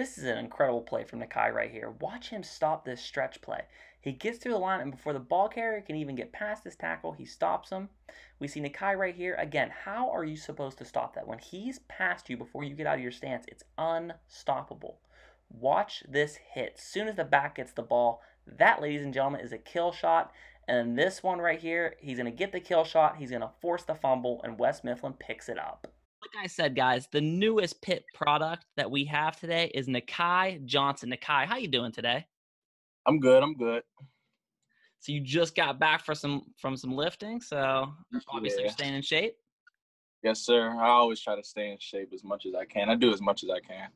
This is an incredible play from Nahki right here. Watch him stop this stretch play. He gets through the line, and before the ball carrier can even get past his tackle, he stops him. We see Nahki right here. Again, how are you supposed to stop that? When he's past you before you get out of your stance, it's unstoppable. Watch this hit. As soon as the back gets the ball, that, ladies and gentlemen, is a kill shot. And this one right here, he's going to get the kill shot. He's going to force the fumble, and West Mifflin picks it up. Like I said, guys, the newest Pitt product that we have today is Nahki Johnson. Nahki, how you doing today? I'm good. I'm good. So you just got back from some lifting, so obviously you're staying in shape. Yes, sir. I always try to stay in shape as much as I can. I do as much as I can.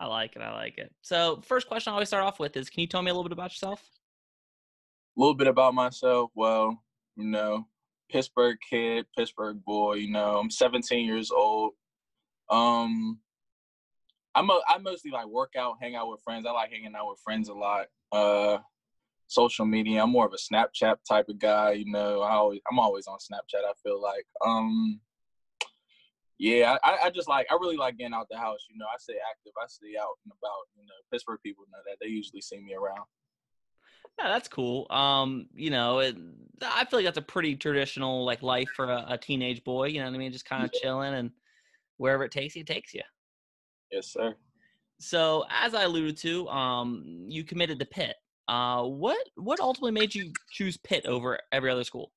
I like it. I like it. So first question I always start off with is, can you tell me a little bit about yourself? A little bit about myself. Well, you know, Pittsburgh kid, Pittsburgh boy, you know, I'm 17 years old. I mostly like work out, hang out with friends. I like hanging out with friends a lot. Social media, I'm more of a Snapchat type of guy, you know. I'm always on Snapchat, I feel like. I just like, I really like getting out the house, you know. I stay active, I stay out and about, you know. Pittsburgh people know that. They usually see me around. Yeah, that's cool. You know, I feel like that's a pretty traditional like life for a teenage boy. You know what I mean? Just kind of chilling and wherever it takes you. Yes, sir. So as I alluded to, you committed to Pitt. What ultimately made you choose Pitt over every other school?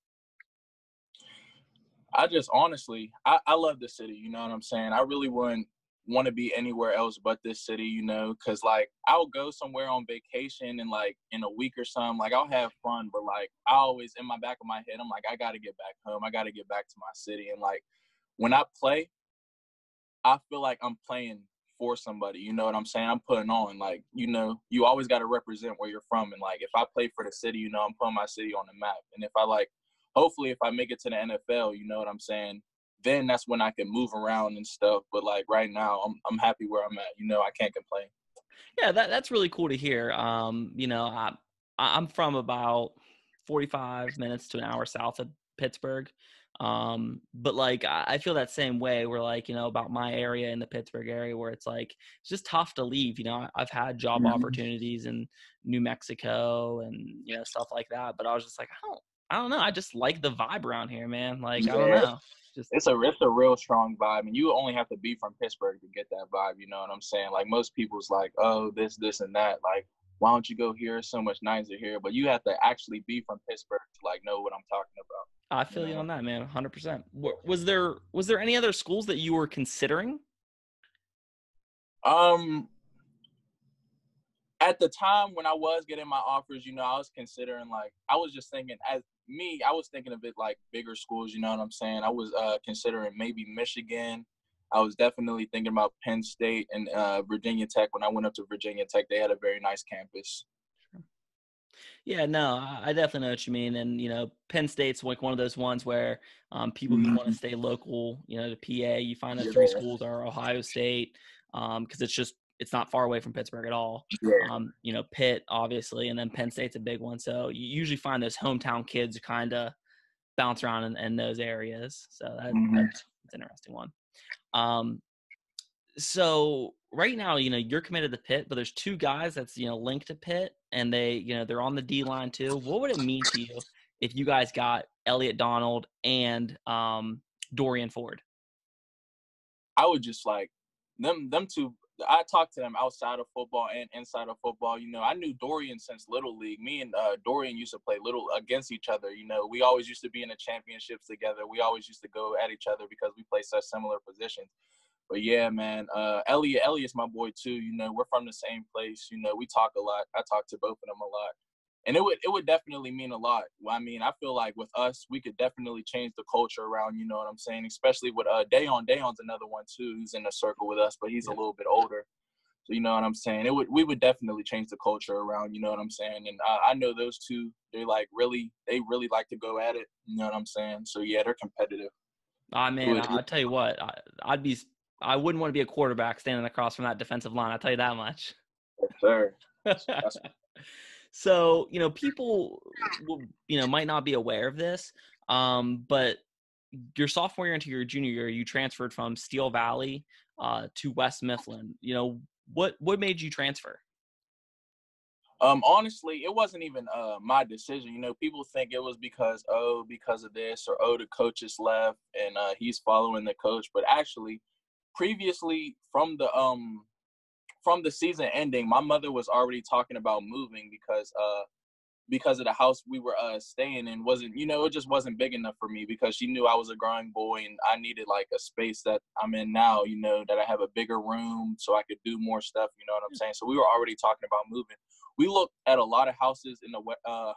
I just honestly, I love the city. You know what I'm saying? I really wouldn't want to be anywhere else but this city, you know, because, like, I'll go somewhere on vacation and, like, in a week or something, like, I'll have fun, but, like, I always, in my back of my head, I'm like, I got to get back home. I got to get back to my city. And, like, when I play, I feel like I'm playing for somebody, you know what I'm saying? I'm putting on, like, you know, you always got to represent where you're from. And, like, if I play for the city, you know, I'm putting my city on the map. And if I, like, hopefully if I make it to the NFL, you know what I'm saying, then that's when I can move around and stuff. But, like, right now, I'm happy where I'm at. You know, I can't complain. Yeah, that's really cool to hear. You know, I'm from about 45 minutes to an hour south of Pittsburgh. But, like, I feel that same way where, like, you know, about my area in the Pittsburgh area where it's, like, it's just tough to leave. You know, I've had job opportunities in New Mexico and, you know, stuff like that. But I was just like, I don't know. I just like the vibe around here, man. Like, yeah. I don't know. It's a real strong vibe, and you only have to be from Pittsburgh to get that vibe, you know what I'm saying? Like, most people's like, oh, this and that, like, why don't you go here? It's so much nicer here. But you have to actually be from Pittsburgh to, like, know what I'm talking about. I feel you on that, man, 100%. Was there any other schools that you were considering? At the time when I was getting my offers, you know, I was considering, like, I was just thinking as me, I was thinking of it like bigger schools, you know what I'm saying? I was considering maybe Michigan. I was definitely thinking about Penn State and Virginia Tech. When I went up to Virginia Tech, they had a very nice campus. Sure. Yeah, no, I definitely know what you mean. And, you know, Penn State's like one of those ones where people who want to stay local, you know, to PA, you find that three schools are Ohio State because it's just, it's not far away from Pittsburgh at all. Yeah. You know, Pitt, obviously, and then Penn State's a big one. So you usually find those hometown kids kind of bounce around in those areas. So that's an interesting one. So right now, you know, you're committed to Pitt, but there's two guys that's, you know, linked to Pitt, and they, you know, they're on the D-line too. What would it mean to you if you guys got Elliot Donald and Dorian Ford? I would just like them two – I talked to them outside of football and inside of football. You know, I knew Dorian since Little League. Me and Dorian used to play little against each other. You know, we always used to be in the championships together. We always used to go at each other because we play such similar positions. But, yeah, man, Elliot's my boy, too. You know, we're from the same place. You know, we talk a lot. I talk to both of them a lot. And it would definitely mean a lot. I mean, I feel like with us, we could definitely change the culture around, you know what I'm saying? Especially with Dayon. Dayon's another one, too, who's in the circle with us, but he's a little bit older. So, you know what I'm saying? We would definitely change the culture around, you know what I'm saying? And I know those two, they really like to go at it, you know what I'm saying? So, yeah, they're competitive. I mean, I'll tell you what, I wouldn't want to be a quarterback standing across from that defensive line. I'll tell you that much. Yes, sir. That's So, you know, people, you know, might not be aware of this, but your sophomore year into your junior year, you transferred from Steel Valley to West Mifflin. You know, What made you transfer? Honestly, it wasn't even my decision. You know, people think it was because of this, or, the coaches left and he's following the coach. But actually, previously from the season ending, my mother was already talking about moving because of the house we were staying in wasn't, you know, it just wasn't big enough for me, because she knew I was a growing boy and I needed like a space that I'm in now, you know, that I have a bigger room so I could do more stuff. You know what I'm saying? So we were already talking about moving. We looked at a lot of houses in the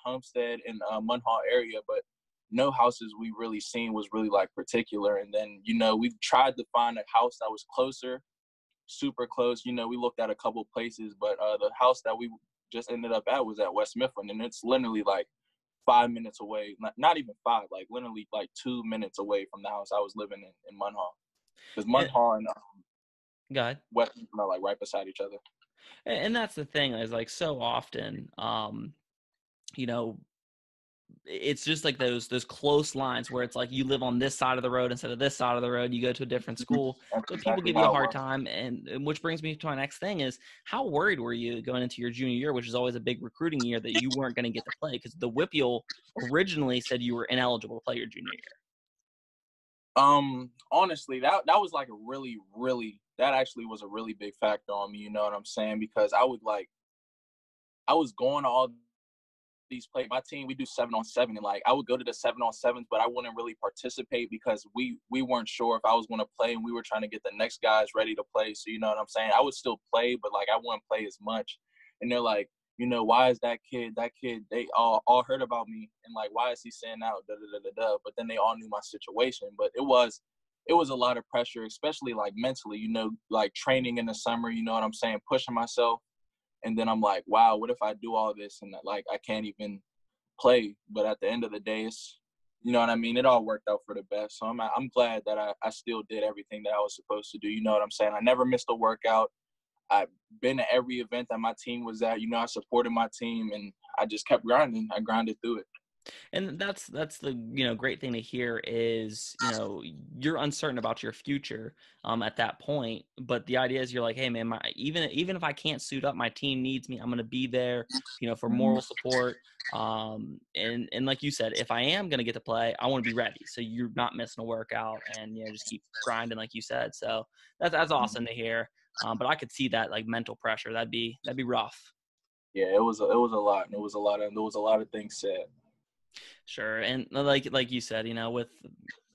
Homestead and Munhall area, but no houses we really seen was really like particular. And then, you know, we tried to find a house that was closer, super close. You know, we looked at a couple places, but the house that we just ended up at was at West Mifflin, and it's literally like 5 minutes away, not even five, like literally like 2 minutes away from the house I was living in Munhall. Because Munhall and West Mifflin are like right beside each other. And that's the thing, is like so often, you know, it's just like those close lines where it's like you live on this side of the road instead of this side of the road, you go to a different school. So people give you a hard time. And which brings me to my next thing is, how worried were you going into your junior year, which is always a big recruiting year, that you weren't going to get to play? Because the Whipple originally said you were ineligible to play your junior year. Honestly, that was like a really that actually was a really big factor on me, you know what I'm saying? Because I was going to all these play. My team, we do 7-on-7, and like I would go to the 7-on-7s, but I wouldn't really participate because we weren't sure if I was going to play, and we were trying to get the next guys ready to play. So you know what I'm saying? I would still play, but like I wouldn't play as much. And they're like, you know, why is that kid, they all heard about me, and like, why is he saying out, But then they all knew my situation. But it was a lot of pressure, especially like mentally, you know, like training in the summer, you know what I'm saying, pushing myself. And then I'm like, wow, what if I do all this and like I can't even play? But at the end of the day, it's, you know what I mean, it all worked out for the best. So I'm glad that I still did everything that I was supposed to do, you know what I'm saying? I never missed a workout. I've been to every event that my team was at. You know, I supported my team, and I just kept grinding. I grinded through it. And that's the, you know, great thing to hear is, you know, you're uncertain about your future at that point, but the idea is you're like, hey man, even if I can't suit up, my team needs me. I'm going to be there, you know, for moral support. And like you said, if I am going to get to play, I want to be ready. So you're not missing a workout, and, you know, just keep grinding, like you said. So that's awesome to hear. But I could see that like mental pressure, that'd be rough. Yeah, it was a lot. And there was a lot of things said. Sure. And like you said, you know, with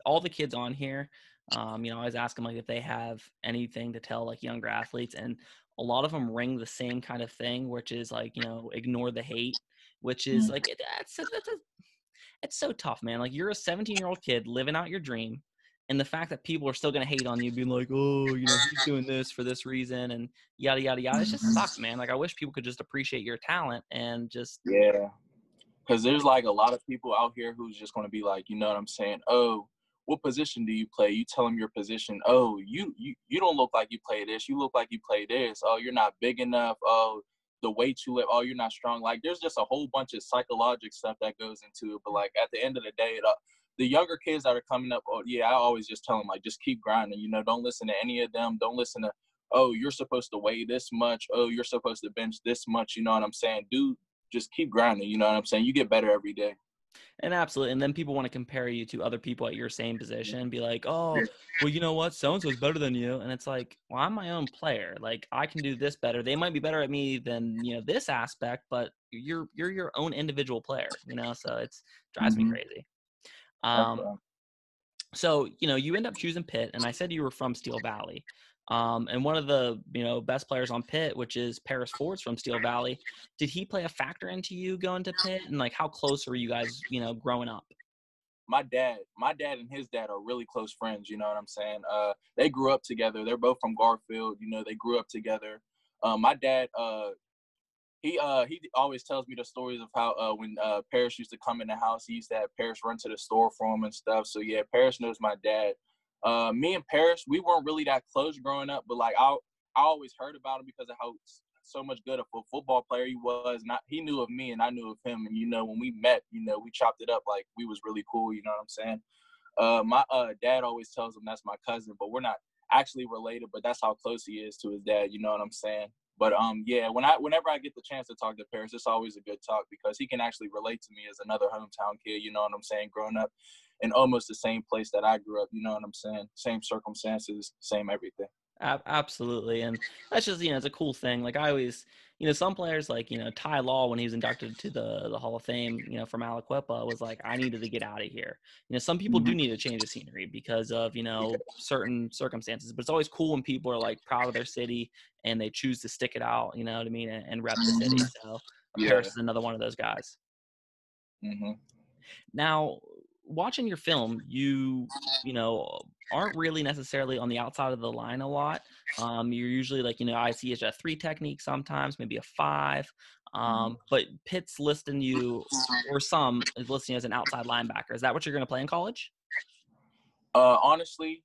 all the kids on here, you know, I always ask them like if they have anything to tell like younger athletes, and a lot of them ring the same kind of thing, which is like, you know, ignore the hate, which is like, it's so tough, man. Like you're a 17-year-old kid living out your dream, and the fact that people are still going to hate on you, being like, oh, you know, he's doing this for this reason and yada, yada, yada. It just sucks, man. Like I wish people could just appreciate your talent and just, yeah. Because there's, like, a lot of people out here who's just going to be like, you know what I'm saying? Oh, what position do you play? You tell them your position. Oh, you don't look like you play this. You look like you play this. Oh, you're not big enough. Oh, the weight you lift. Oh, you're not strong. Like, there's just a whole bunch of psychological stuff that goes into it. But, like, at the end of the day, the younger kids that are coming up, oh, yeah, I always just tell them, like, just keep grinding. You know, don't listen to any of them. Don't listen to, oh, you're supposed to weigh this much. Oh, you're supposed to bench this much. You know what I'm saying? Just keep grinding, you know what I'm saying? You get better every day. And absolutely. And then people want to compare you to other people at your same position and be like, oh, well, you know what? So-and-so's better than you. And it's like, well, I'm my own player. Like, I can do this better. They might be better at me than, you know, this aspect, but you're your own individual player, you know? So it's drives me crazy. So, you know, you end up choosing Pitt, and I said you were from Steel Valley. And one of the, you know, best players on Pitt, which is Paris Ford from Steel Valley, did he play a factor into you going to Pitt? And, like, how close were you guys, you know, growing up? My dad and his dad are really close friends, you know what I'm saying? They grew up together. They're both from Garfield, you know, they grew up together. My dad, he always tells me the stories of how when Paris used to come in the house, he used to have Paris run to the store for him and stuff. So, yeah, Paris knows my dad. Me and Paris, we weren't really that close growing up, but, like, I always heard about him because of how so much good of a football player he was. And he knew of me, and I knew of him. And, you know, when we met, you know, we chopped it up like we was really cool, you know what I'm saying? My dad always tells him that's my cousin, but we're not – actually related, but that's how close he is to his dad. You know what I'm saying? But yeah, whenever I get the chance to talk to Paris, it's always a good talk because he can actually relate to me as another hometown kid, you know what I'm saying, growing up in almost the same place that I grew up, you know what I'm saying, same circumstances, same everything. Absolutely. And that's just, you know, it's a cool thing. Like I always, you know, some players like, you know, Ty Law, when he was inducted to the Hall of Fame, you know, from Aliquippa, was like, I needed to get out of here. You know, some people do need to change the scenery because of, you know, certain circumstances, but it's always cool when people are like proud of their city and they choose to stick it out, you know what I mean? And rep the city. So Paris is another one of those guys. Now, watching your film, you know, aren't really necessarily on the outside of the line a lot. You're usually like, you know, I see it's a 3 technique sometimes, maybe a 5. But Pitt's listing you, or some is listing you as an outside linebacker. Is that what you're going to play in college? Honestly,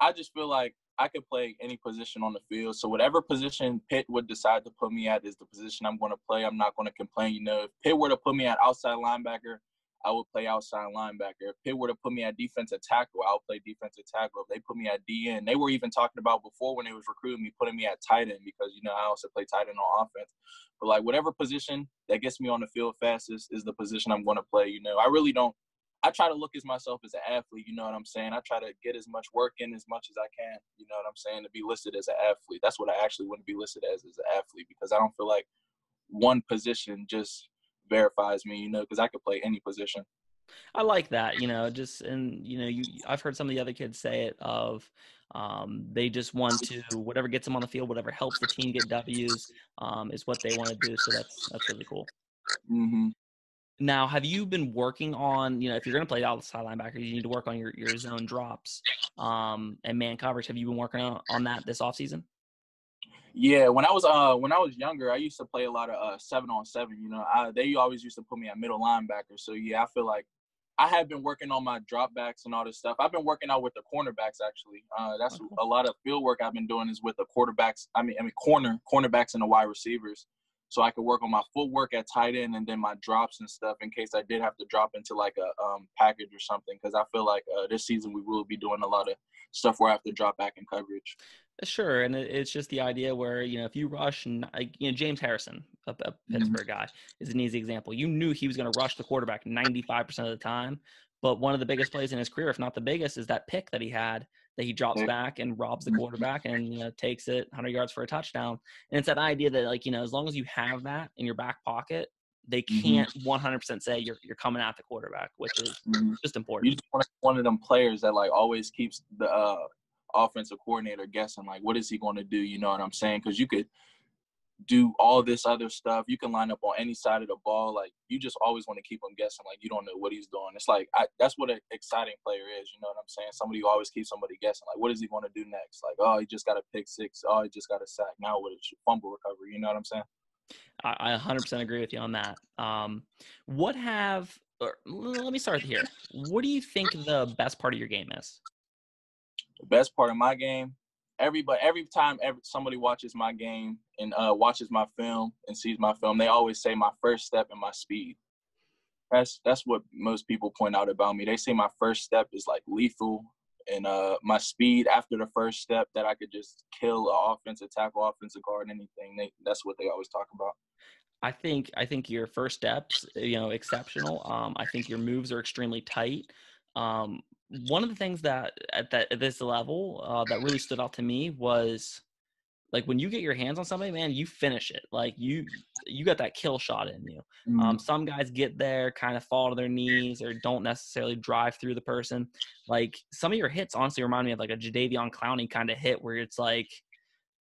I just feel like I could play any position on the field. So whatever position Pitt would decide to put me at is the position I'm going to play. I'm not going to complain. You know, if Pitt were to put me at outside linebacker, I would play outside linebacker. If Pitt were to put me at defensive tackle, I would play defensive tackle. If they put me at DN, they were even talking about before when they was recruiting me, putting me at tight end because, you know, I also play tight end on offense. But, like, whatever position that gets me on the field fastest is the position I'm going to play, you know. I really don't – I try to look at myself as an athlete, you know what I'm saying. I try to get as much work in as much as I can, you know what I'm saying, to be listed as an athlete. That's what I actually want to be listed as an athlete because I don't feel like one position just – verifies me, you know, because I could play any position. I like that, you know, just, and, you know, I've heard some of the other kids say it of they just want to, whatever gets them on the field, whatever helps the team get W's is what they want to do. So that's really cool. Now, have you been working on, you know, if you're going to play outside linebacker, you need to work on your zone drops and man coverage. Have you been working on that this offseason? Yeah, when I was younger, I used to play a lot of 7-on-7. You know, they always used to put me at middle linebacker. So yeah, I feel like I have been working on my dropbacks and all this stuff. I've been working out with the cornerbacks actually. That's a lot of field work I've been doing is with the quarterbacks. I mean cornerbacks and the wide receivers. So I could work on my footwork at tight end and then my drops and stuff in case I did have to drop into like a package or something because I feel like this season we will be doing a lot of stuff where I have to drop back in coverage. Sure, and it's just the idea where, you know, if you rush, and you know, James Harrison, a Pittsburgh guy, is an easy example. You knew he was going to rush the quarterback 95% of the time, but one of the biggest plays in his career, if not the biggest, is that pick that he had that he drops back and robs the quarterback and, you know, takes it 100 yards for a touchdown. And it's that idea that, like, you know, as long as you have that in your back pocket, they can't 100% say you're coming at the quarterback, which is just important. You just want one of them players that, like, always keeps the offensive coordinator guessing, like, what is he going to do? You know what I'm saying? Because you could do all this other stuff. You can line up on any side of the ball. Like, you just always want to keep him guessing. Like, you don't know what he's doing. It's like that's what an exciting player is. You know what I'm saying? Somebody who always keeps somebody guessing. Like, what is he going to do next? Like, oh, he just got a pick six. Oh, he just got a sack. Now what is fumble recovery? You know what I'm saying? I 100% agree with you on that. Let me start here. What do you think the best part of your game is? The best part of my game, every time somebody watches my game and watches my film and sees my film, they always say my first step and my speed. That's what most people point out about me. They say my first step is like lethal and my speed after the first step that I could just kill an offensive tackle, offensive guard, anything. That's what they always talk about. I think your first steps, you know, exceptional. I think your moves are extremely tight. One of the things that at this level that really stood out to me was, like, when you get your hands on somebody, man, you finish it. Like, you got that kill shot in you. Some guys get there, kind of fall to their knees, or don't necessarily drive through the person. Like, some of your hits honestly remind me of, like, a Jadeveon Clowney kind of hit where it's like,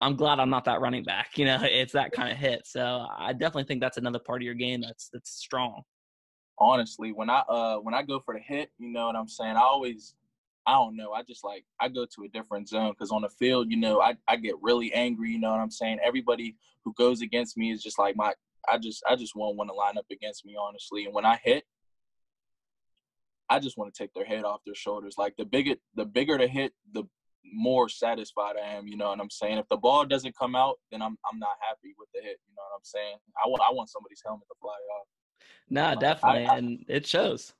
I'm glad I'm not that running back. You know, it's that kind of hit. So I definitely think that's another part of your game that's strong. Honestly, when I go for the hit, you know what I'm saying, I go to a different zone because on the field, you know, I get really angry, you know what I'm saying? Everybody who goes against me is just like I just won't want to line up against me, honestly. And when I hit, I just want to take their head off their shoulders. Like, the bigger the hit, the more satisfied I am, you know what I'm saying? If the ball doesn't come out, then I'm not happy with the hit, you know what I'm saying? I want somebody's helmet to fly off. Nah, definitely, and it shows.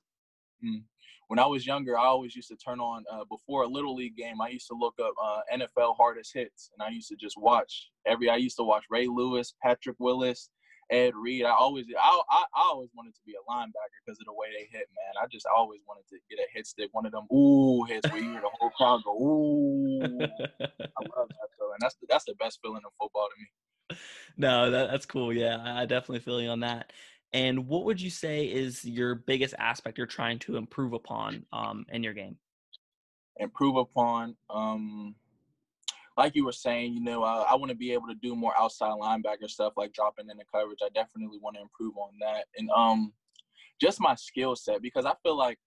when I was younger, I always used to turn on before a Little League game, I used to look up NFL hardest hits, and I used to just watch I used to watch Ray Lewis, Patrick Willis, Ed Reed. I always wanted to be a linebacker because of the way they hit, man. I always wanted to get a hit stick, one of them ooh hits where you hear the whole crowd go ooh. I love that though, and that's the best feeling of football to me. No, that's cool. Yeah, I definitely feel you on that. And what would you say is your biggest aspect you're trying to improve upon in your game? Improve upon, like you were saying, you know, I want to be able to do more outside linebacker stuff, like dropping in the coverage. I definitely want to improve on that. And just my skill set, because I feel like,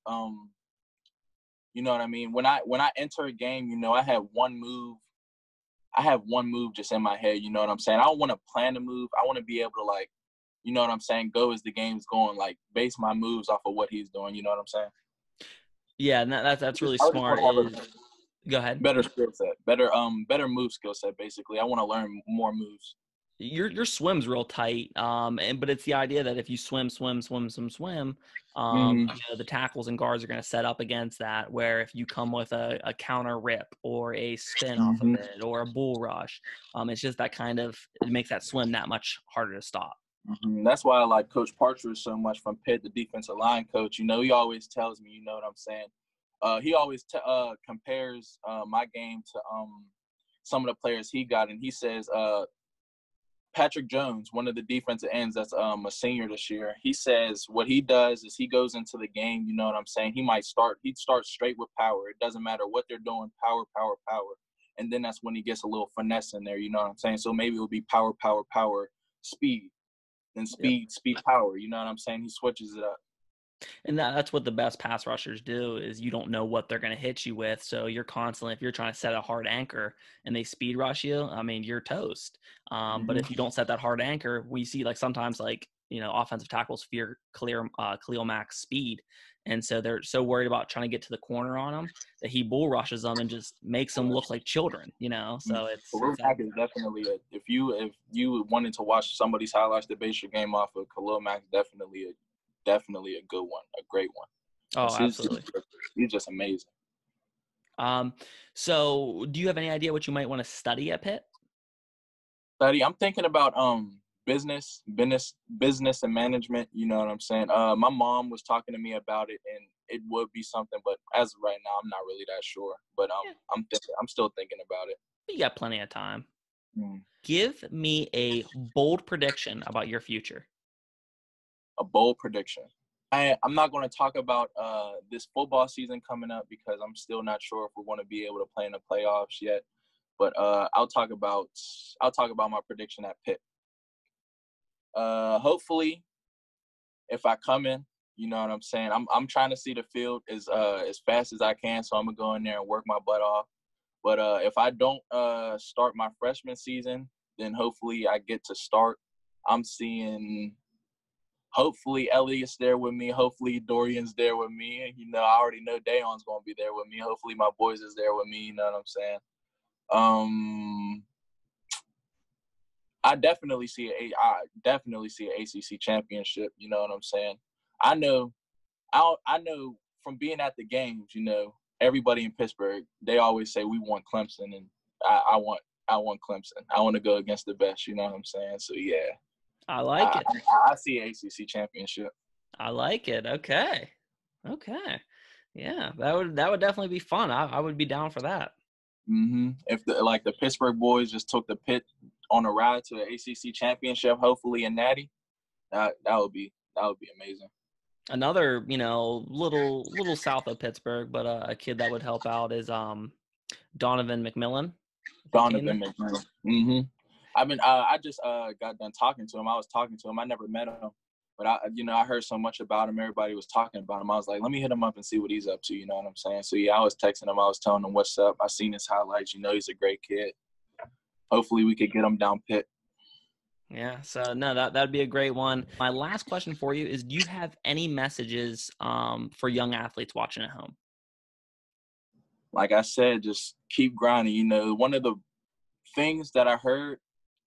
you know what I mean? When I enter a game, you know, I have one move just in my head, you know what I'm saying? I don't want to plan a move. I want to be able to, like, you know what I'm saying, go as the game's going, like, base my moves off of what he's doing, you know what I'm saying? Yeah, that's really smart. Go ahead. Better skill set, better move skill set, basically. I want to learn more moves. Your swim's real tight, but it's the idea that if you swim, you know, the tackles and guards are going to set up against that, where if you come with a counter rip or a spin off of it or a bull rush, it's just that kind of – it makes that swim that much harder to stop. Mm-hmm. That's why I like Coach Partridge so much from Pitt, the defensive line coach. You know, he always tells me, you know what I'm saying? He always compares my game to some of the players he got. And he says Patrick Jones, one of the defensive ends that's a senior this year, he says what he does is he goes into the game, you know what I'm saying? He'd start straight with power. It doesn't matter what they're doing, power. And then that's when he gets a little finesse in there, you know what I'm saying? So maybe it'll be power, speed. And speed, power. You know what I'm saying? He switches it up. And that's what the best pass rushers do is you don't know what they're going to hit you with. So you're constantly, if you're trying to set a hard anchor and they speed rush you, I mean, you're toast. But if you don't set that hard anchor, we see like sometimes like, you know, offensive tackles fear Khalil Mack's speed. And so they're so worried about trying to get to the corner on him that he bull rushes them and just makes them look like children, you know? So it's Mack is definitely if you wanted to watch somebody's highlights to base your game off of, Khalil Mack definitely a good one, a great one. Oh, absolutely. He's just amazing. So do you have any idea what you might want to study at Pitt? I'm thinking about business and management, you know what I'm saying? My mom was talking to me about it, and it would be something, but as of right now, I'm not really that sure. But I'm still thinking about it. You got plenty of time. Give me a bold prediction about your future. A bold prediction. I'm not going to talk about this football season coming up because I'm still not sure if we're going to be able to play in the playoffs yet. But I'll talk about my prediction at Pitt. Hopefully, if I come in, you know what I'm saying? I'm trying to see the field as fast as I can, so I'm going to go in there and work my butt off. But if I don't start my freshman season, then hopefully I get to start. I'm seeing hopefully Elliot's there with me. Hopefully Dorian's there with me. You know, I already know Dayon's going to be there with me. Hopefully my boys is there with me, you know what I'm saying? I definitely see an ACC championship. You know what I'm saying? I know from being at the games. You know, everybody in Pittsburgh, they always say we want Clemson, and I want Clemson. I want to go against the best. You know what I'm saying? So yeah, I like it. I see an ACC championship. I like it. Okay. Yeah, that would definitely be fun. I would be down for that. If the Pittsburgh boys just took the Pitt on a ride to the ACC championship, hopefully in Natty, that would be amazing. Another, you know, little south of Pittsburgh, but a kid that would help out is Donovan McMillan. I've been I just got done talking to him. I was talking to him. I never met him, but I heard so much about him. Everybody was talking about him. I was like, let me hit him up and see what he's up to. You know what I'm saying? So yeah, I was texting him. I was telling him what's up. I seen his highlights. You know, he's a great kid. Hopefully we could get them down Pitt. Yeah, so no, that'd be a great one. My last question for you is, do you have any messages for young athletes watching at home? Like I said, just keep grinding. You know, one of the things that I heard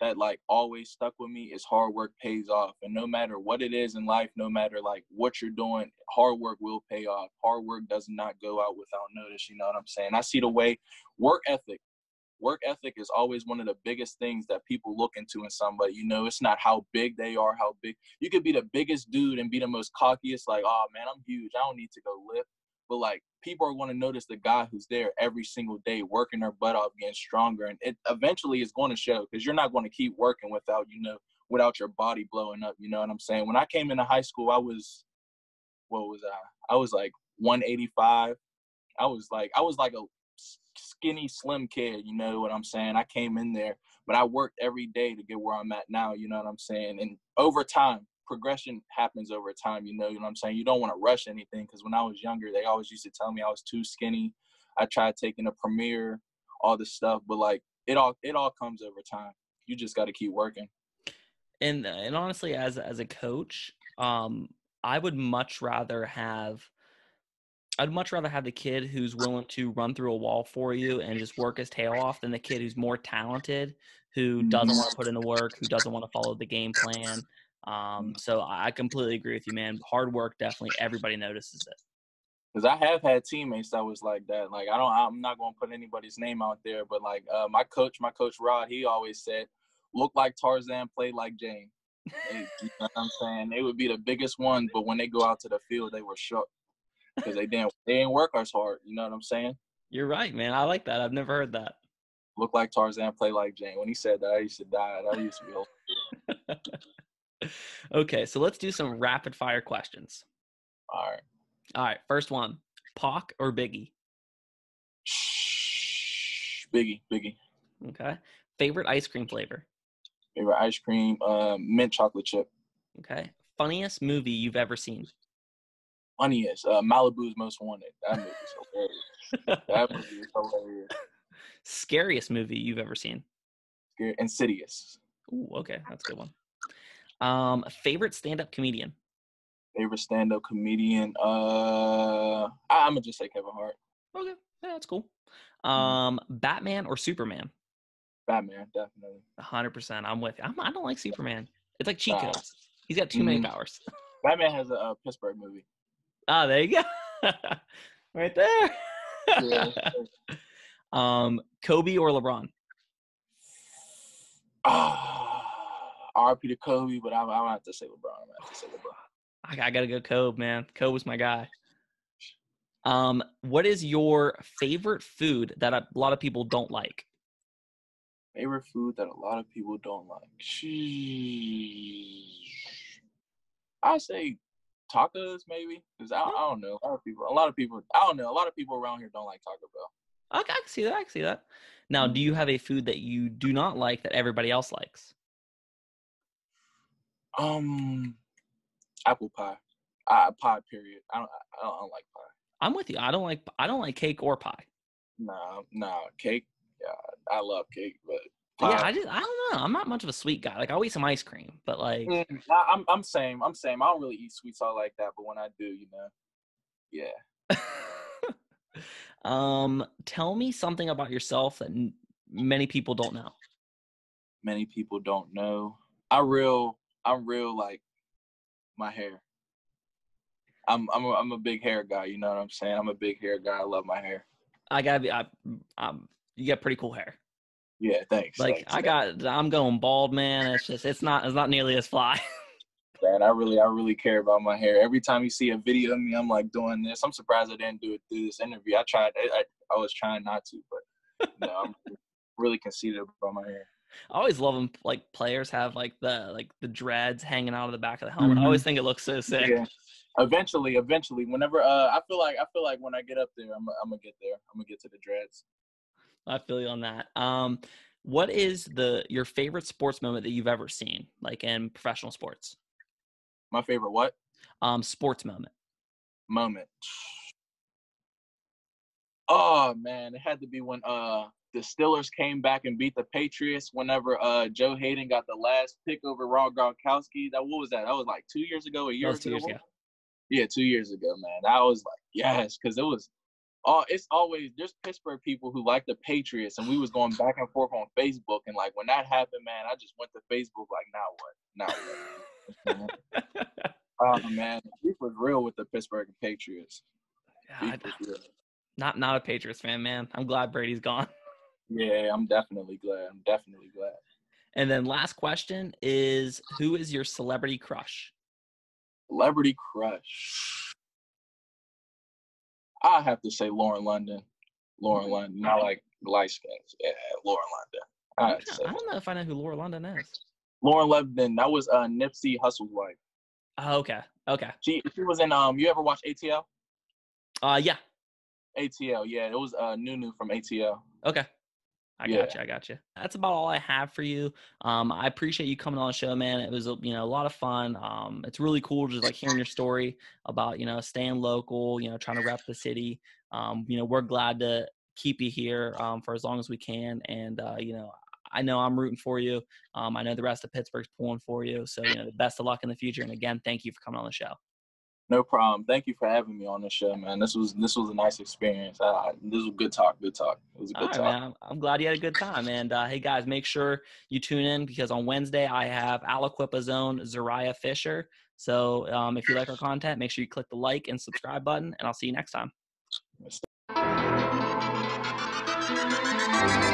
that like always stuck with me is hard work pays off. And no matter what it is in life, no matter like what you're doing, hard work will pay off. Hard work does not go out without notice. You know what I'm saying? I see the way work ethic is always one of the biggest things that people look into in somebody. You know, it's not how big they are, how big you could be the biggest dude and be the most cockiest. Like, oh man, I'm huge. I don't need to go lift. But like, people are going to notice the guy who's there every single day, working their butt off, getting stronger. And it eventually is going to show, because you're not going to keep working without, you know, without your body blowing up. You know what I'm saying? When I came into high school, I was like 185. I was like a skinny, slim kid. You know what I'm saying? I came in there, but I worked every day to get where I'm at now. You know what I'm saying? And over time, progression happens over time, you know what I'm saying? You don't want to rush anything, because when I was younger, they always used to tell me I was too skinny. I tried taking a Premier, all this stuff, but like it all comes over time. You just got to keep working. And honestly, as a coach, I'd much rather have the kid who's willing to run through a wall for you and just work his tail off than the kid who's more talented, who doesn't want to put in the work, who doesn't want to follow the game plan. So I completely agree with you, man. Hard work, definitely everybody notices it. Cause I have had teammates that was like that. Like, I'm not going to put anybody's name out there, but like, my coach Rod, he always said, look like Tarzan, play like Jane. You know what I'm saying? They would be the biggest ones, but when they go out to the field, they were shook because they didn't work as hard. You know what I'm saying? You're right, man. I like that. I've never heard that. Look like Tarzan, play like Jane. When he said that, I used to die. That used to be old. Okay, so let's do some rapid fire questions. All right. First one: Pac or Biggie? Biggie. Okay. Favorite ice cream flavor? Favorite ice cream, mint chocolate chip. Okay. Funniest movie you've ever seen? Funniest, Malibu's Most Wanted. That movie's hilarious. Scariest movie you've ever seen? Insidious. Ooh, okay, that's a good one. Favorite stand-up comedian? I'm gonna just say Kevin Hart. Okay, yeah, that's cool. Batman or Superman? Batman, definitely. 100%. I'm with you. I don't like Superman. It's like cheat codes. He's got too many powers. Batman has a Pittsburgh movie. Ah, there you go. Right there. Yeah. Kobe or LeBron? RP to Kobe, but I'm gonna have to say LeBron. I gotta go Kobe, man. Kobe was my guy. What is your favorite food that a lot of people don't like? I say tacos, maybe, because I don't know. A lot of people around here don't like Taco Bell. Okay, I can see that. Now, do you have a food that you do not like that everybody else likes? Apple pie. Pie period. I don't like pie. I'm with you. I don't like cake or pie. No, cake. Yeah, I love cake, but pie. Yeah, I don't know. I'm not much of a sweet guy. Like, I'll eat some ice cream, but like I'm same. I don't really eat sweets all like that, but when I do, you know. Yeah. Tell me something about yourself that many people don't know. I'm real like my hair. I'm a big hair guy. You know what I'm saying? I'm a big hair guy. I love my hair. You got pretty cool hair. Yeah, thanks. I'm going bald, man. It's not nearly as fly. Man, I really care about my hair. Every time you see a video of me, I'm like doing this. I'm surprised I didn't do it through this interview. I was trying not to, but you know, I'm really conceited about my hair. I always love them. Like, players have like the dreads hanging out of the back of the helmet. Mm-hmm. I always think it looks so sick. Yeah. Eventually, whenever I feel like when I get up there, I'm gonna get there. I'm gonna get to the dreads. I feel you on that. What is your favorite sports moment that you've ever seen, like in professional sports? My favorite what? Sports moment. Oh man, it had to be when the Steelers came back and beat the Patriots. Whenever Joe Hayden got the last pick over Rob Gronkowski, what was that? That was like 2 years ago, a year ago. Yeah, 2 years ago, man. I was like, yes, because it was it's always – there's Pittsburgh people who like the Patriots, and we was going back and forth on Facebook. And, like, when that happened, man, I just went to Facebook like, now what? Oh, man, we was real with the Pittsburgh Patriots. Yeah, not a Patriots fan, man. I'm glad Brady's gone. Yeah, I'm definitely glad. And then last question is, who is your celebrity crush? Celebrity crush. I have to say Lauren London. Lauren London. I like light skins. Yeah, Lauren London. I don't know if I know who Lauren London is. Lauren London. That was Nipsey Hussle's wife. Oh, okay. Okay. She was in. You ever watch ATL? Yeah. ATL. Yeah, it was Nunu from ATL. Okay. I got you. That's about all I have for you. I appreciate you coming on the show, man. It was, a lot of fun. It's really cool just, like, hearing your story about, staying local, trying to rep the city. We're glad to keep you here for as long as we can. And, I know I'm rooting for you. I know the rest of Pittsburgh's pulling for you. So, the best of luck in the future. And, again, thank you for coming on the show. No problem. Thank you for having me on the show, man. This was a nice experience. This was good talk. It was a good time. Man. I'm glad you had a good time. And, hey, guys, make sure you tune in because on Wednesday I have Aliquippa's own Zariah Fisher. So if you like our content, make sure you click the like and subscribe button, and I'll see you next time.